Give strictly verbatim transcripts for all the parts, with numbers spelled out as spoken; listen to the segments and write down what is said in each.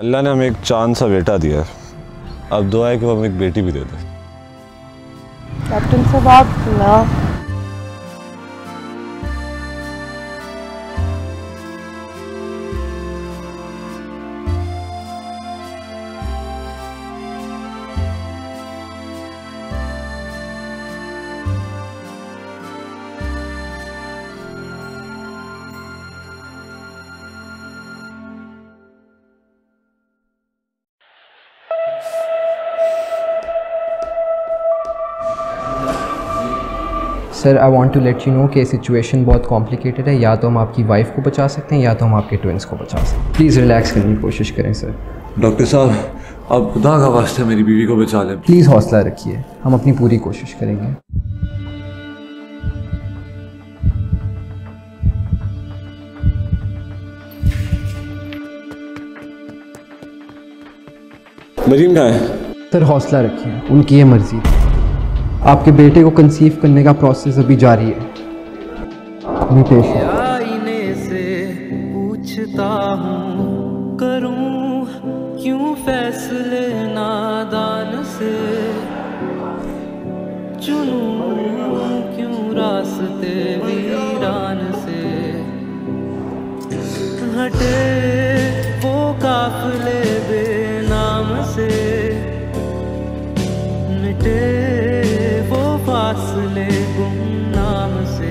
अल्लाह ने हमें एक चांद सा बेटा दिया है, अब दुआ है कि वो हमें एक बेटी भी दे दे। कैप्टन साहब आप ना sir I want to let you know कि सिचुएशन बहुत कॉम्प्लिकेटेड है, या तो हम आपकी वाइफ को बचा सकते हैं या तो हम आपके ट्विंस को बचा सकते हैं। प्लीज़ रिलैक्स करने की कोशिश करें सर। डॉक्टर साहब आप खुदा का वास्ते मेरी बीवी को बचा लें। प्लीज़ हौसला रखिए, हम अपनी पूरी कोशिश करेंगे। मरीम कहाँ है? सर हौसला रखिए, उनकी ये मर्जी। आपके बेटे को कंसीव करने का प्रोसेस अभी जारी है। आईने से पूछता हूँ करूँ क्यों फैसले नादान से, चुनूं क्यों रास्ते वीरान से, हटे वो काफले बेनाम से, मिटे फासले गुम नाम से।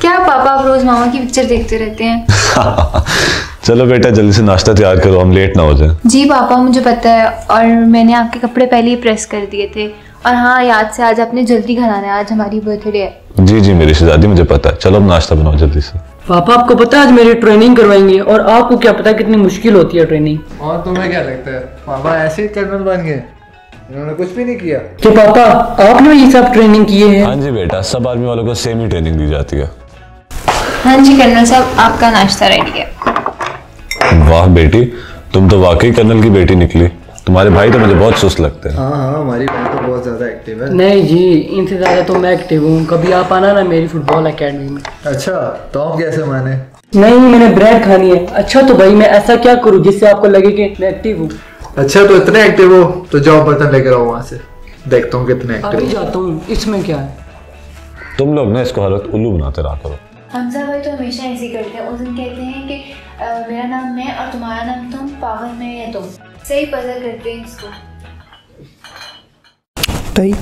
क्या पापा आप रोज मामा की पिक्चर देखते रहते हैं? चलो बेटा जल्दी से नाश्ता तैयार करो, हम लेट ना हो जाए। जी पापा मुझे पता है, और मैंने आपके कपड़े पहले ही प्रेस कर दिए थे। और हाँ याद से आज आपने जल्दी घर आना है, आज हमारी बर्थडे है। जी जी मेरी शहजादी मुझे पता है, चलो अब नाश्ता बनाओ जल्दी से। पापा आपको पता है आज मेरी ट्रेनिंग करवाएंगे, और आपको क्या पता कितनी मुश्किल होती है ट्रेनिंग। और तुम्हें क्या लगता है पापा ऐसे ही कर्नल बन गए, इन्होंने कुछ भी नहीं किया? तो पापा आपने ये सब ट्रेनिंग किए हैं? हाँ जी बेटा, सब आर्मी वालों को सेम ही ट्रेनिंग दी जाती है। हाँ जी कर्नल साहब आपका नाश्ता रेडी है। वाह बेटी तुम तो वाकई कर्नल की बेटी निकली, तुम्हारे भाई तो मुझे बहुत सुस्त लगते हैं। हाँ हाँ हमारी बहन तो बहुत ज़्यादा एक्टिव है। नहीं जी इनसे ज़्यादा तो मैं एक्टिव हूँ, कभी आप आना ना मेरी फुटबॉल एकेडमी में। अच्छा तो आप कैसे माने? नहीं मैंने ब्रेड खानी है। अच्छा तो भाई मैं ऐसा क्या करूँ जिससे आपको लगे कि मैं एक्टिव हूँ? अच्छा तो इतने एक्टिव हो तो जाओ बर्तन लेकर आओ, वहाँ से देखता हूँ कितने एक्टिव जाता हूँ। इसमें क्या है, तुम लोग ना इसको हरत उल्लू बनाते रहा करो। हमजा भाई तो हमेशा ऐसे करते हैं, उस दिन कहते हैं कि मेरा नाम मैं और तुम्हारा नाम तुम, पागल मैं या तुम, सही पजल करते हैं इसको। ताई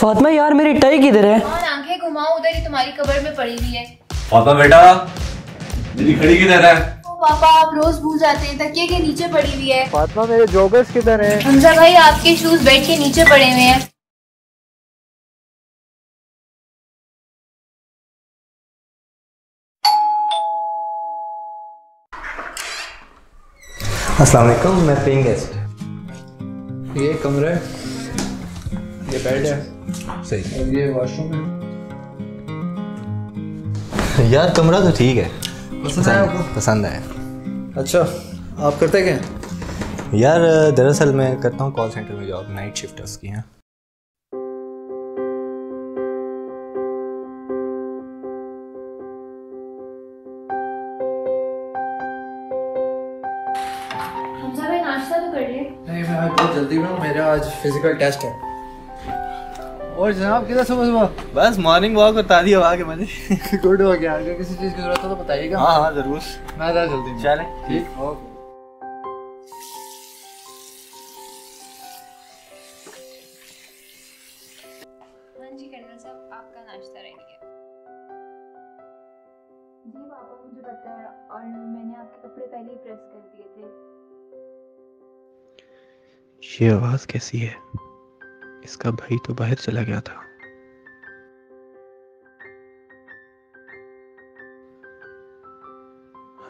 फातिमा यार मेरी टाई किधर है? और आंखें घुमाओ उधर ही तुम्हारी कब्र में पड़ी हुई है। फातिमा बेटा मेरी घड़ी किधर है? ओ पापा आप रोज भूल जाते हैं, तकिए के नीचे पड़ी हुई है। फातिमा मेरे जॉगर्स किधर है? हमजा भाई आपके शूज बेड के नीचे पड़े हुए हैं। अस्सलाम वालेकुम, मैं पेइंग गेस्ट। ये कमरा है, ये बेड है, सही है, ये वॉशरूम है। यार कमरा तो ठीक है, पसंद आया आपको? पसंद आया। अच्छा आप करते क्या? यार दरअसल मैं करता हूँ कॉल सेंटर में जॉब, नाइट शिफ्ट है उसकी। यहाँ जल्दी में मेरा आज फिजिकल टेस्ट है। और जनाब किधर सुबह सुबह? बस मॉर्निंग वॉक और ताज़ी हवा के मजे। गुड हो गया, अगर किसी चीज़ की जरूरत हो तो बताइएगा। हाँ हाँ जरूर, मैं जा जल्दी में। चलें ठीक, ओके। हाँ जी कर्नल साहब आपका नाश्ता रेडी है। जी पापा मुझे पता है, और मैंने आपके कपड़े पहले ही प्रेस कर दिए थे। ये आवाज़ कैसी है? इसका भाई तो बाहर चला गया था।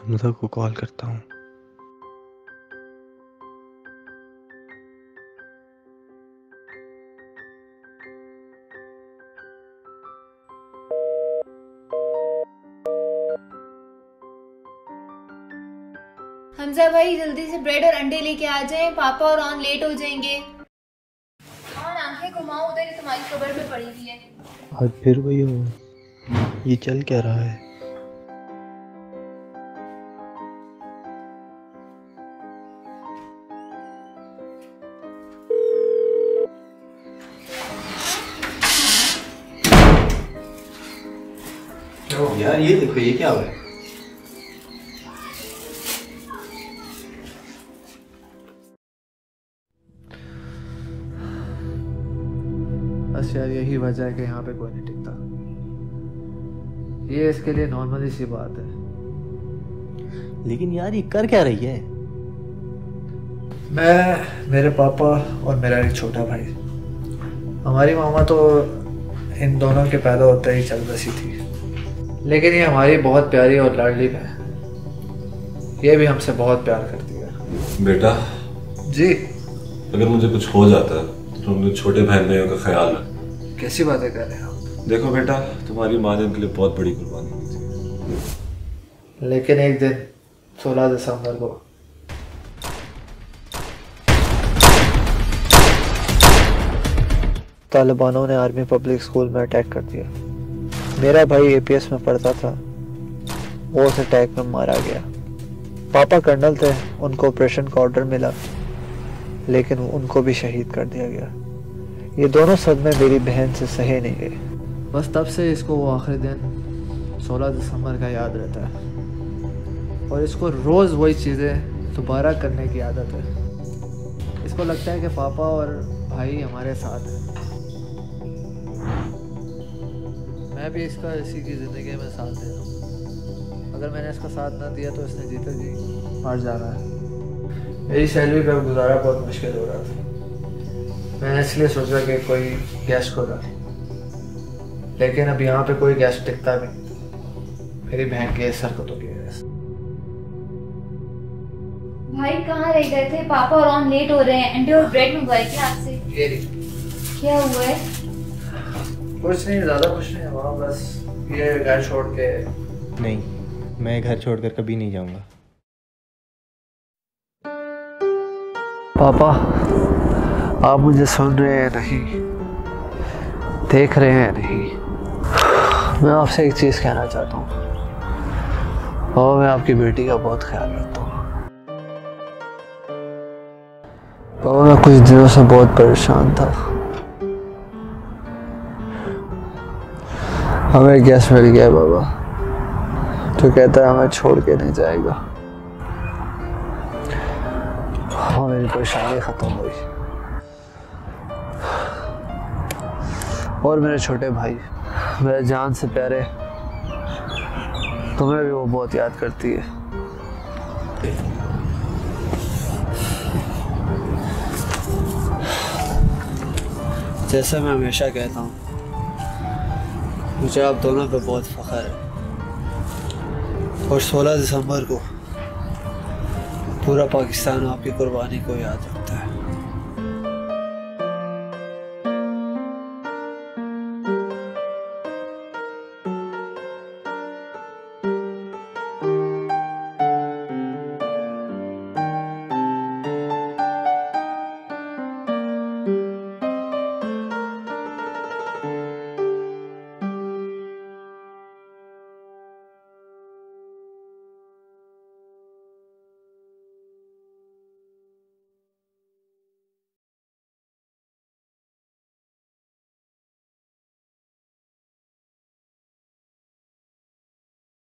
हमजा को कॉल करता हूँ। हमजा भाई जल्दी से ब्रेड और अंडे लेके आ जाएं, पापा और ऑन लेट हो जाएंगे। ऑन आंखें घुमाओ उधर ही तुम्हारी कब्र में पड़ी हुई है। आज फिर वही हो, ये चल क्या रहा है? यार ये देखो ये क्या हो रहा है। बस यार यही वजह है कि यहाँ पे कोई नहीं टिकता, ये इसके लिए नॉर्मल सी बात है। लेकिन यार ये कर क्या रही है? मैं, मेरे पापा और मेरा एक छोटा भाई, हमारी मामा तो इन दोनों के पैदा होते ही चल बसी थी, लेकिन ये हमारी बहुत प्यारी और लाडली बहन, ये भी हमसे बहुत प्यार करती है। बेटा जी, अगर मुझे कुछ हो जाता तो तुम छोटे बहन भाइयों का ख्याल रख। कैसी बातें कर रहे हो? देखो बेटा, तुम्हारी माँ ने उनके लिए बहुत बड़ी कुर्बानी दी थी। लेकिन एक दिन सोलह दिसंबर को तालिबानों ने आर्मी पब्लिक स्कूल में अटैक कर दिया। मेरा भाई ए पी एस में पढ़ता था, वो उस अटैक में मारा गया। पापा कर्नल थे, उनको ऑपरेशन का ऑर्डर मिला, लेकिन उनको भी शहीद कर दिया गया। ये दोनों सदमे मेरी बहन से सहे नहीं गए। बस तब से इसको वो आखिरी दिन सोलह दिसंबर का याद रहता है, और इसको रोज़ वही चीज़ें दोबारा करने की आदत है। इसको लगता है कि पापा और भाई हमारे साथ हैं, मैं भी इसका इसी की ज़िंदगी में साथ दे दूँ। अगर मैंने इसका साथ ना दिया तो इसने जीते जी मार जाना है। मेरी सैलरी पर गुजारा बहुत मुश्किल हो रहा था, मैंने इसलिए सोचा कि कोई गैस खोला, लेकिन अब यहाँ पे कोई गैस टिकता भी नहीं मेरी बहन के सरकतों की वजह से। भाई कहाँ रह गए थे? पापा और ऑन लेट हो रहे हैं, अंडे और ब्रेड मंगवाए क्या आपसे? क्या हुआ है? कुछ नहीं, ज़्यादा कुछ नहीं हुआ, बस ये घर छोड़ के। नहीं, मैं घर छोड़कर कभी नहीं जाऊंगा। पापा, आप मुझे सुन रहे हैं नहीं, देख रहे हैं नहीं। मैं आपसे एक चीज़ कहना चाहता हूँ, और मैं आपकी बेटी का बहुत ख्याल रखता हूँ। पापा, मैं कुछ दिनों से बहुत परेशान था। हमें गैस मिल गया बाबा, तो कहता है हमें छोड़ के नहीं जाएगा। हाँ, मेरी परेशानी खत्म हुई। और मेरे छोटे भाई, मेरे जान से प्यारे, तुम्हें भी वो बहुत याद करती है। जैसे मैं हमेशा कहता हूँ, मुझे आप दोनों पे बहुत फख्र है, और सोलह दिसंबर को पूरा पाकिस्तान आपकी कुर्बानी को याद रखता है।